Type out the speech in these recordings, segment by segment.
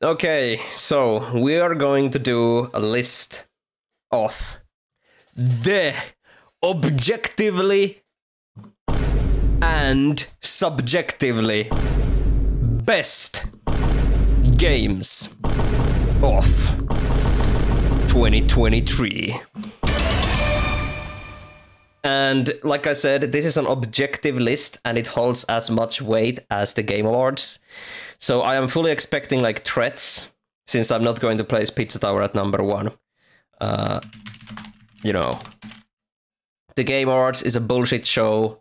Okay, so we are going to do a list of the objectively and subjectively best games of 2023. And like I said, this is an objective list and it holds as much weight as the Game Awards. So I am fully expecting like threats, since I'm not going to place Pizza Tower at #1. You know, the Game Awards is a bullshit show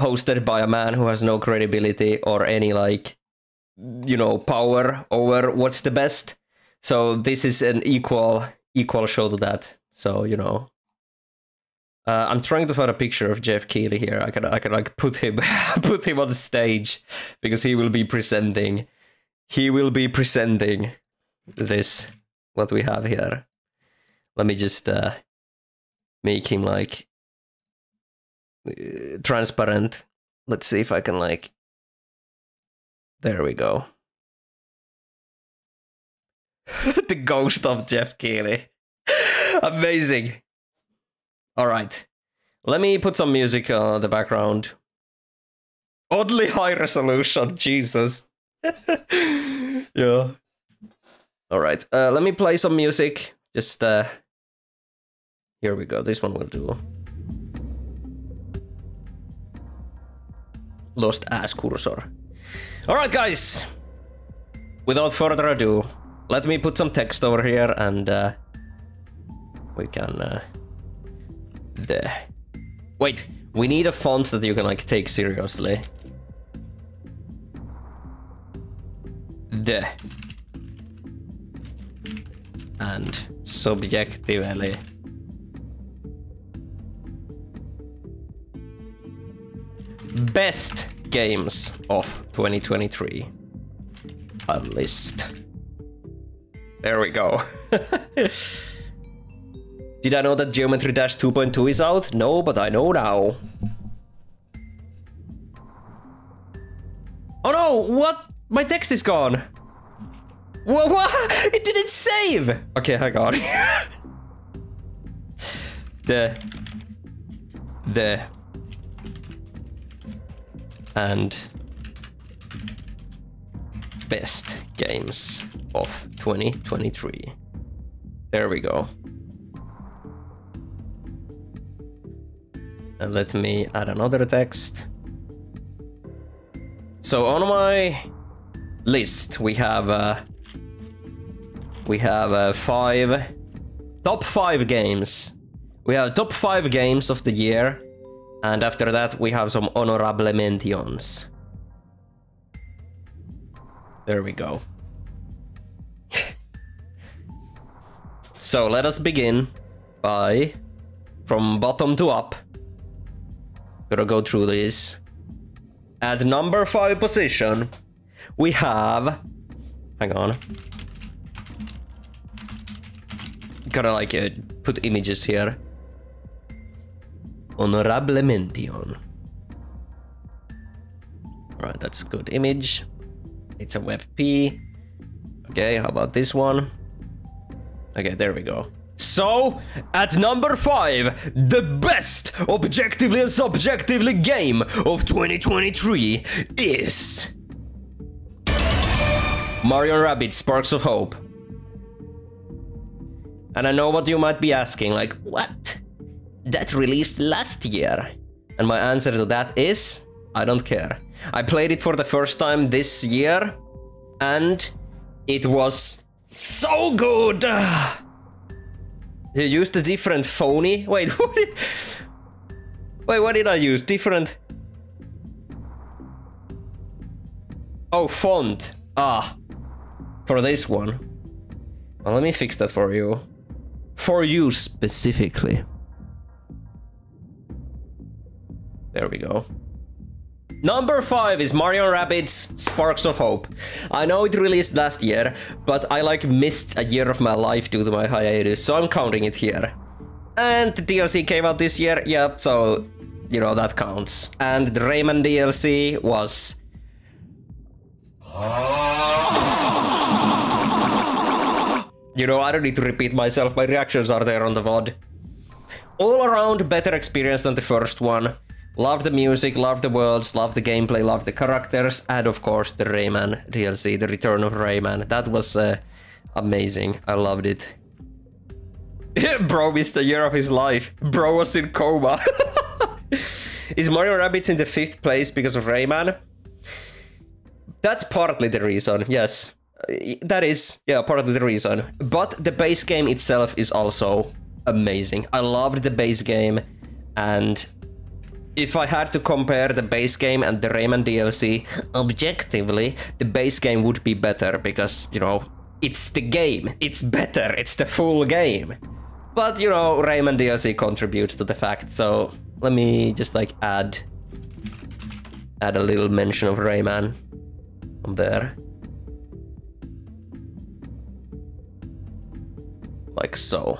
hosted by a man who has no credibility or any, like, you know, power over what's the best. So this is an equal show to that. So, you know. I'm trying to find a picture of Jeff Keighley here. I can like put him on stage, because he will be presenting. He will be presenting this, what we have here. Let me just make him like transparent. Let's see if I can like. There we go. The ghost of Jeff Keighley. Amazing. All right, let me put some music on the background. Oddly high resolution, Jesus. Yeah. All right, let me play some music. Just, here we go. This one will do. Lost ass cursor. All right, guys. Without further ado, let me put some text over here and we can... There. Wait, we need a font that you can like take seriously. The and subjectively best games of 2023. A list. There we go. Did I know that Geometry Dash 2.2 is out? No, but I know now. Oh no, what? My text is gone. What? It didn't save. Okay, hang on. The and best games of 2023. There we go. And let me add another text. So on my list we have top five games. We have top 5 games of the year, and after that we have some honorable mentions. There we go. So let us begin by from bottom to up. Gonna go through this. At #5 position, we have... Hang on. Gotta like put images here. Honorable mention. Alright, that's a good image. It's a WebP. Okay, how about this one? Okay, there we go. So, at #5, the best objectively and subjectively game of 2023 is... Mario & Rabbids Sparks of Hope. And I know what you might be asking, like, what? That released last year. And my answer to that is, I don't care. I played it for the first time this year, and it was so good! You used a different phony? Wait, wait, what did I use? Different... Oh, font. Ah. For this one. Well, let me fix that for you. For you specifically. There we go. #5 is Mario & Rabbids Sparks of Hope. I know it released last year, but I like missed a year of my life due to my hiatus, so I'm counting it here. And the DLC came out this year, yep, so, you know, that counts. And the Rayman DLC was... You know, I don't need to repeat myself, my reactions are there on the VOD. All around better experience than the first one. Love the music, love the worlds, love the gameplay, love the characters, and of course the Rayman DLC, the return of Rayman. That was amazing, I loved it. Bro missed the year of his life. Bro was in coma. Is Mario Rabbids in the 5th place because of Rayman? That's partly the reason, yes. That is, yeah, partly the reason. But the base game itself is also amazing. I loved the base game, and if I had to compare the base game and the Rayman DLC, objectively, the base game would be better because, you know, it's the game, it's better, it's the full game. But, you know, Rayman DLC contributes to the fact, so let me just, like, add a little mention of Rayman on there. Like so.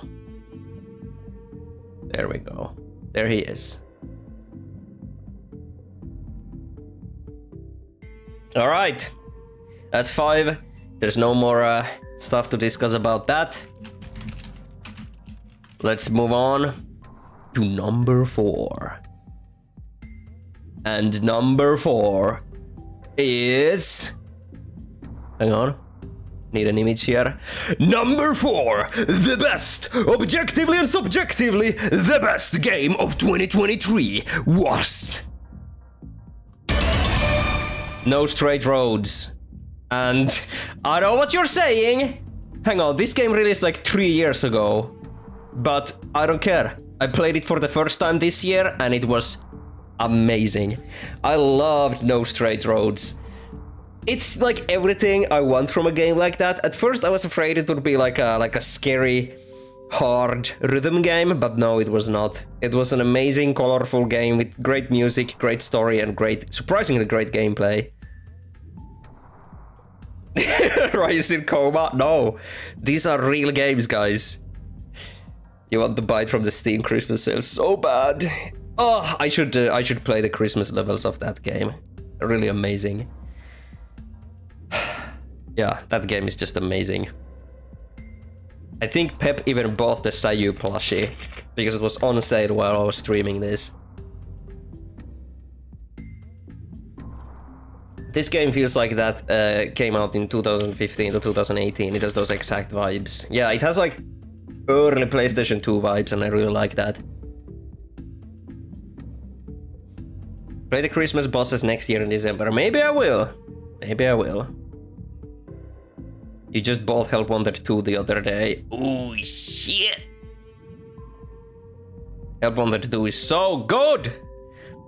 There we go. There he is. All right, that's 5. There's no more stuff to discuss about that. Let's move on to number 4. And number 4 is... Hang on. Need an image here. Number 4, the best, objectively and subjectively, the best game of 2023 was... No Straight Roads. And I know what you're saying. Hang on, this game released like 3 years ago, but I don't care. I played it for the first time this year and it was amazing. I loved No Straight Roads. It's like everything I want from a game like that. At first I was afraid it would be like a scary, hard rhythm game, but no, it was not. It was an amazing, colorful game with great music, great story, and surprisingly great gameplay. Rise in coma? No, these are real games, guys. You want the bite from the Steam Christmas sale so bad. Oh, I should play the Christmas levels of that game. Really amazing. Yeah, that game is just amazing. I think Pep even bought the Sayu plushie because it was on sale while I was streaming this. This game feels like that came out in 2015 to 2018. It has those exact vibes. Yeah, it has like early PlayStation 2 vibes, and I really like that. Play the Christmas bosses next year in December. Maybe I will. Maybe I will. You just bought Help Wanted 2 the other day. Oh shit! Help Wanted 2 is so good!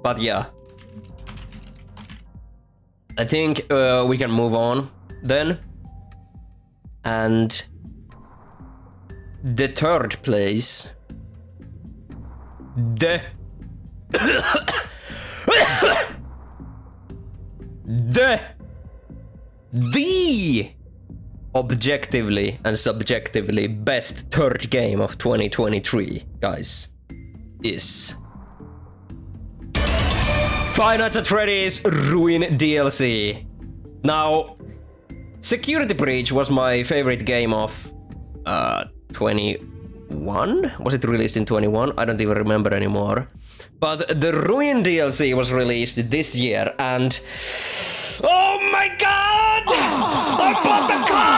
But yeah. I think we can move on then. And the 3rd place... The objectively and subjectively best 3rd game of 2023, guys, is Five Nights at Freddy's Ruin DLC. Now, Security Breach was my favorite game of 21? Was it released in 21? I don't even remember anymore. But the Ruin DLC was released this year, and oh my god! I bought the car!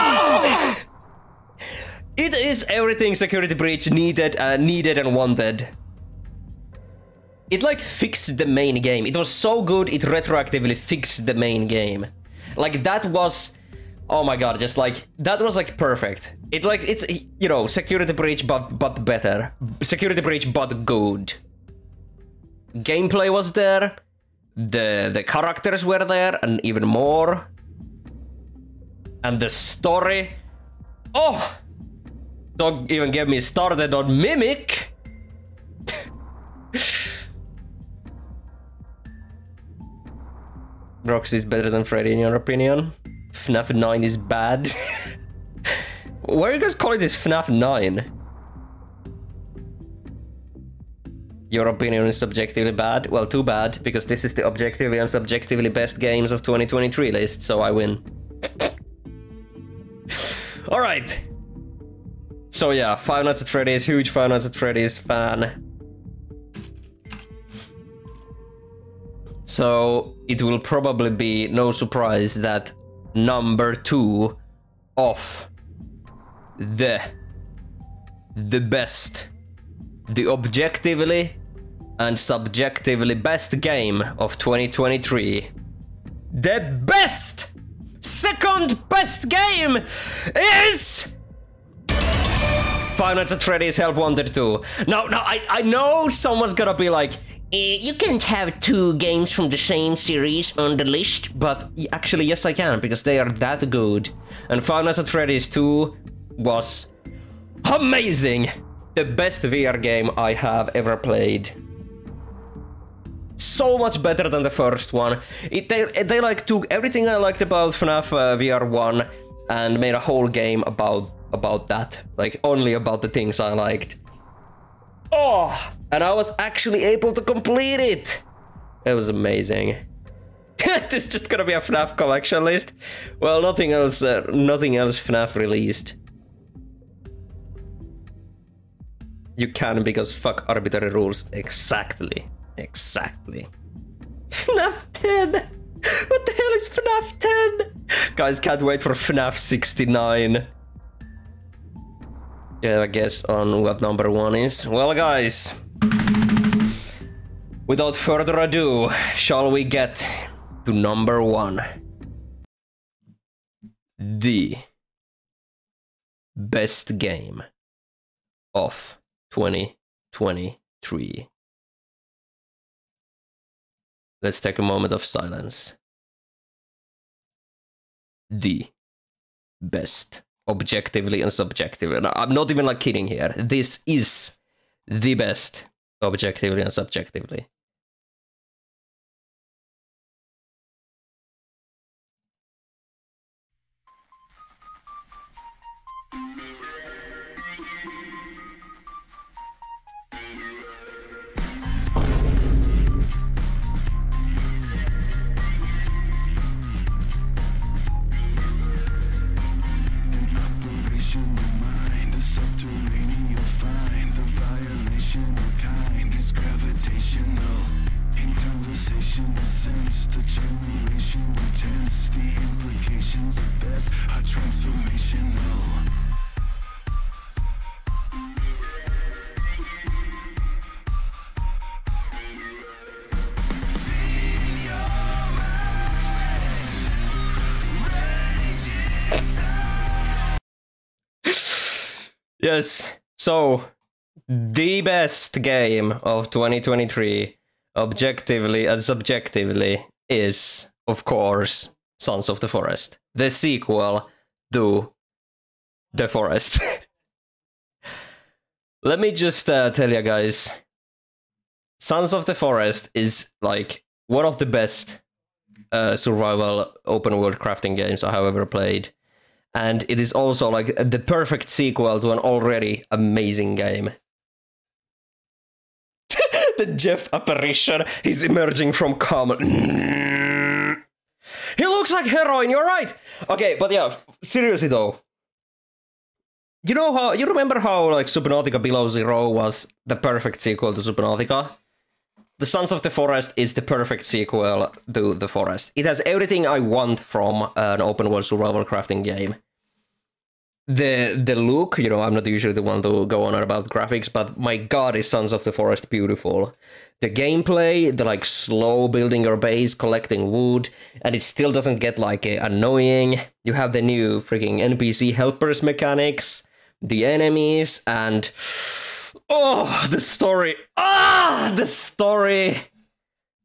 It is everything Security Breach needed and wanted. It like fixed the main game. It was so good, it retroactively fixed the main game. Like that was, oh my god, just like, that was like perfect. It like, it's, you know, Security Breach but better. Security Breach but good. Gameplay was there. The characters were there, and even more. And the story. Oh! Don't even get me started on Mimic! Roxy is better than Freddy in your opinion. FNAF 9 is bad. Why are you guys calling this FNAF 9? Your opinion is subjectively bad? Well, too bad, because this is the objectively and subjectively best games of 2023 list, so I win. Alright. So yeah, Five Nights at Freddy's, huge Five Nights at Freddy's fan. So it will probably be no surprise that number 2 of the best, the objectively and subjectively best game of 2023, the best, second best game is Five Nights at Freddy's Help Wanted 2. Now, I know someone's gonna be like, you can't have 2 games from the same series on the list, but actually yes I can, because they are that good. And Five Nights at Freddy's 2 was amazing! The best VR game I have ever played. So much better than the first one. They like took everything I liked about FNAF VR 1 and made a whole game about that. Like, only about the things I liked. Oh! And I was actually able to complete it! It was amazing. This is just gonna be a FNAF collection list. Well, nothing else FNAF released. You can, because fuck arbitrary rules. Exactly. Exactly. FNAF 10! What the hell is FNAF 10? Guys, can't wait for FNAF 69. Yeah, I guess on what number 1 is. Well, guys, without further ado, shall we get to number 1? The best game of 2023. Let's take a moment of silence. The best. Objectively and subjectively. And I'm not even like kidding here. This is the best. Objectively and subjectively. Yes, so the best game of 2023, objectively and subjectively, is, of course, Sons of the Forest. The sequel to The Forest. Let me just tell you guys, Sons of the Forest is like one of the best survival open world crafting games I have ever played. And it is also like the perfect sequel to an already amazing game. The Jeff apparition, he's emerging from common. He looks like heroin, you're right! Okay, but yeah, seriously though. You know how, you remember how like Subnautica Below Zero was the perfect sequel to Subnautica? The Sons of the Forest is the perfect sequel to The Forest. It has everything I want from an open world survival crafting game. The look, you know, I'm not usually the one to go on about graphics, but my god is Sons of the Forest beautiful. The gameplay, the like slow building your base, collecting wood, and it still doesn't get like annoying. You have the new freaking NPC helpers mechanics, the enemies, and... oh, the story. Ah, the story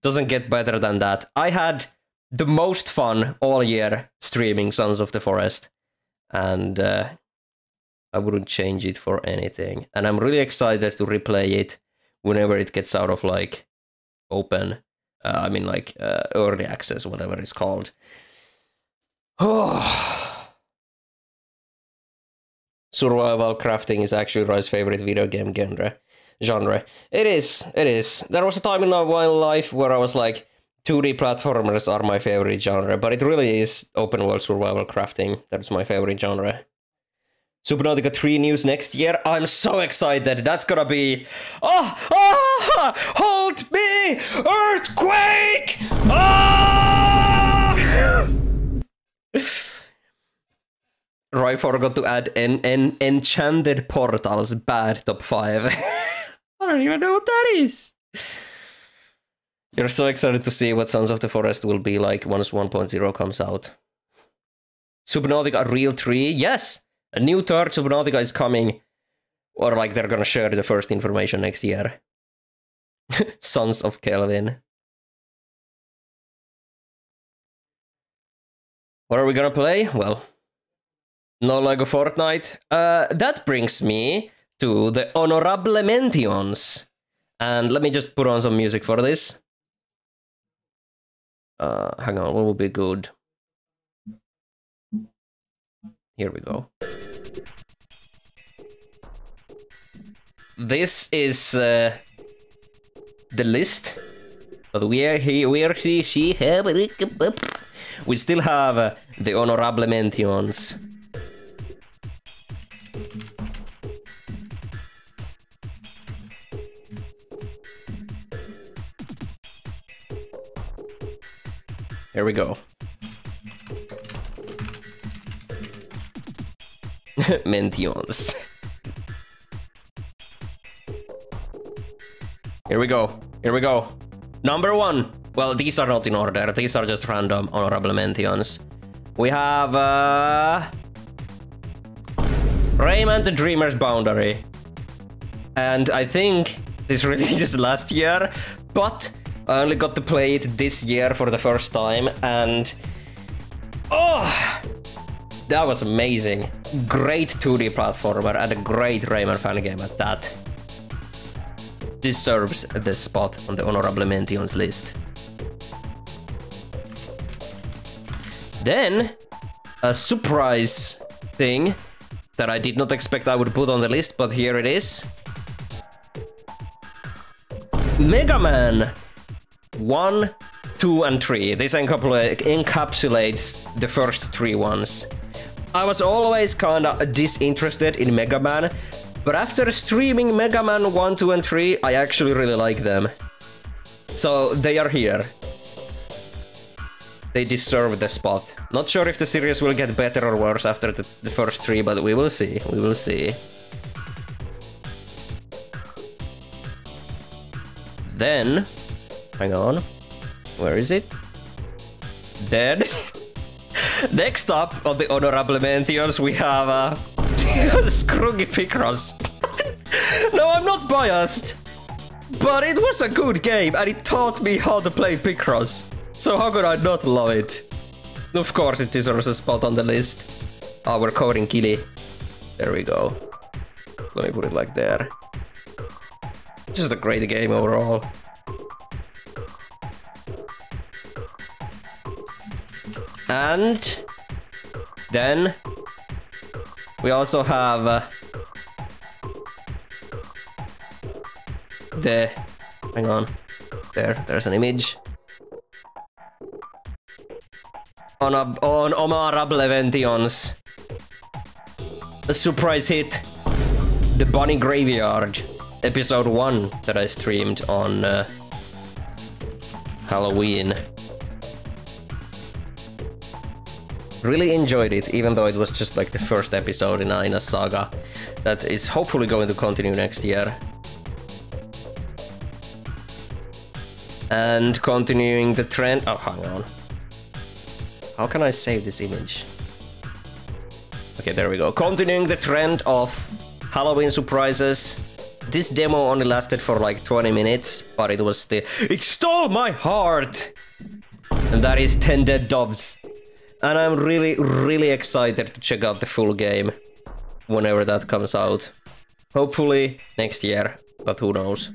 doesn't get better than that. I had the most fun all year streaming Sons of the Forest, and I wouldn't change it for anything. And I'm really excited to replay it whenever it gets out of like open, I mean like early access, whatever it's called. Oh. Survival crafting is actually Rye's favorite video game genre. It is. There was a time in my life where I was like, 2D platformers are my favorite genre, but it really is open world survival crafting. That's my favorite genre. Subnautica 3 news next year. I'm so excited. That's gonna be... Oh! Oh! Hold me! Earthquake! Oh! Roy forgot to add enchanted portals. Bad top 5. I don't even know what that is. You're so excited to see what Sons of the Forest will be like once 1.0 comes out. Subnautica Real 3? Yes! A new third Subnautica is coming, or like they're gonna share the first information next year. Sons of Kelvin. What are we gonna play? Well, no LEGO Fortnite. That brings me to the honorable mentions. And let me just put on some music for this. Hang on, what will be good? Here we go. This is the list. But we are here, she have. We still have the honorable mentions. Here we go. Mentions. Here we go. Here we go. Number 1. Well, these are not in order. These are just random honorable mentions. We have Raymond the Dreamer's Boundary. And I think this released last year, but I only got to play it this year for the first time, and oh, that was amazing. Great 2D platformer and a great Rayman fan game at that. Deserves the spot on the honorable mentions list. Then, a surprise thing that I did not expect I would put on the list, but here it is. Mega Man 1, 2 and 3. This encapsulates the first 3 ones. I was always kinda disinterested in Mega Man, but after streaming Mega Man 1, 2 and 3, I actually really like them. So they are here. They deserve the spot. Not sure if the series will get better or worse after the first 3, but we will see. We will see. Then, hang on, where is it? Then, next up on the honorable mentions, we have Scrooge Picross. No, I'm not biased, but it was a good game and it taught me how to play Picross. So how could I not love it? Of course it deserves a spot on the list. Oh, we're coding Killy. There we go. Let me put it like there. Just a great game overall. And then we also have the, hang on, there's an image. On honorable mentions, a surprise hit, The Bunny Graveyard, episode 1 that I streamed on Halloween. Really enjoyed it, even though it was just like the first episode in a saga that is hopefully going to continue next year. And continuing the trend... Oh, hang on. How can I save this image? Okay, there we go. Continuing the trend of Halloween surprises. This demo only lasted for like 20 minutes, but it was still... It stole my heart! And that is 10 Dead Dobs. And I'm really, really excited to check out the full game whenever that comes out. Hopefully next year, but who knows.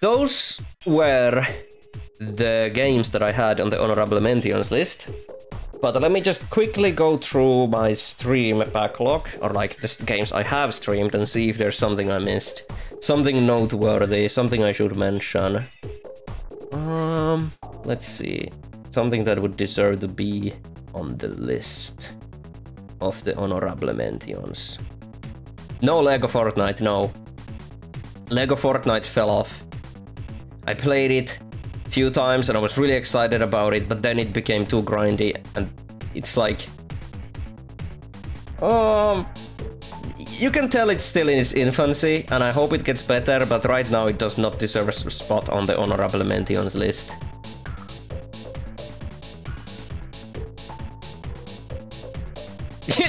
Those were the games that I had on the honorable mentions list. But let me just quickly go through my stream backlog, or like the games I have streamed, and see if there's something I missed. Something noteworthy, something I should mention. Let's see. Something that would deserve to be on the list of the honorable mentions. No LEGO Fortnite, no. LEGO Fortnite fell off. I played it a few times and I was really excited about it, but then it became too grindy and it's like... you can tell it's still in its infancy, and I hope it gets better, but right now it does not deserve a spot on the honorable mentions list.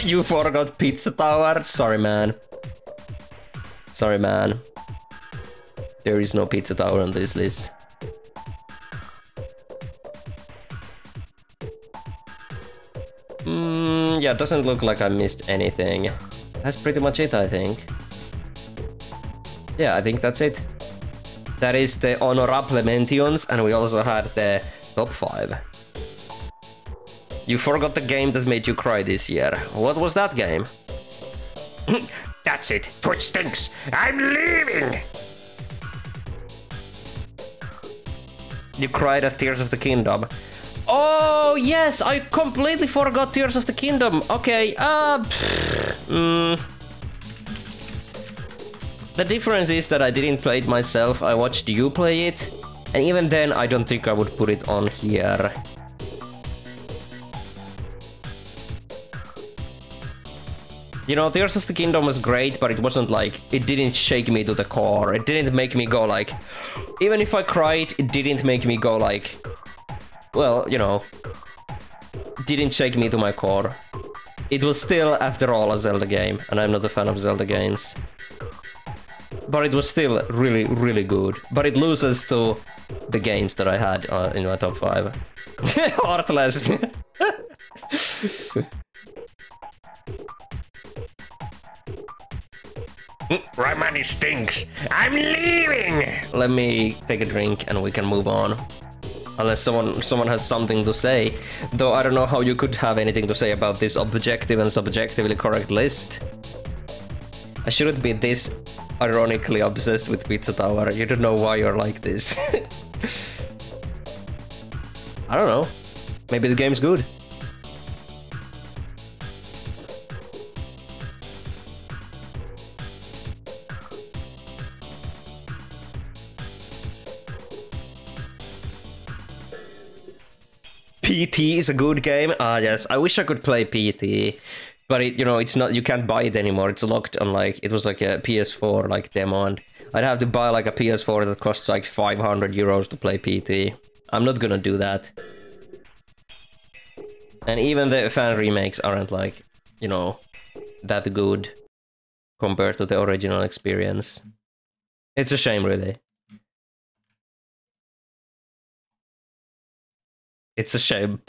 You forgot Pizza Tower? Sorry, man. Sorry, man. There is no Pizza Tower on this list. Yeah, it doesn't look like I missed anything. That's pretty much it, I think. Yeah, I think that's it. That is the honorable mentions, and we also had the top 5. You forgot the game that made you cry this year. What was that game? That's it. Twitch stinks. I'm leaving! You cried at Tears of the Kingdom. Oh, yes, I completely forgot Tears of the Kingdom. Okay, the difference is that I didn't play it myself. I watched you play it. And even then, I don't think I would put it on here. You know, Tears of the Kingdom was great, but it wasn't like... It didn't shake me to the core. It didn't make me go like... Even if I cried, it didn't make me go like... Well, you know, didn't shake me to my core. It was still, after all, a Zelda game, and I'm not a fan of Zelda games. But it was still really, really good. But it loses to the games that I had in my top 5. Heartless! Ryemanni stinks! I'm leaving! Let me take a drink and we can move on. Unless someone has something to say. Though I don't know how you could have anything to say about this objective and subjectively correct list. I shouldn't be this ironically obsessed with Pizza Tower. You don't know why you're like this. I don't know. Maybe the game's good. PT is a good game. Ah, yes. I wish I could play PT, but it, you know, it's not. You can't buy it anymore. It's locked on like it was like a PS4 like demo, and I'd have to buy like a PS4 that costs like 500 euros to play PT. I'm not gonna do that. And even the fan remakes aren't like, you know, that good compared to the original experience. It's a shame, really. It's a shame.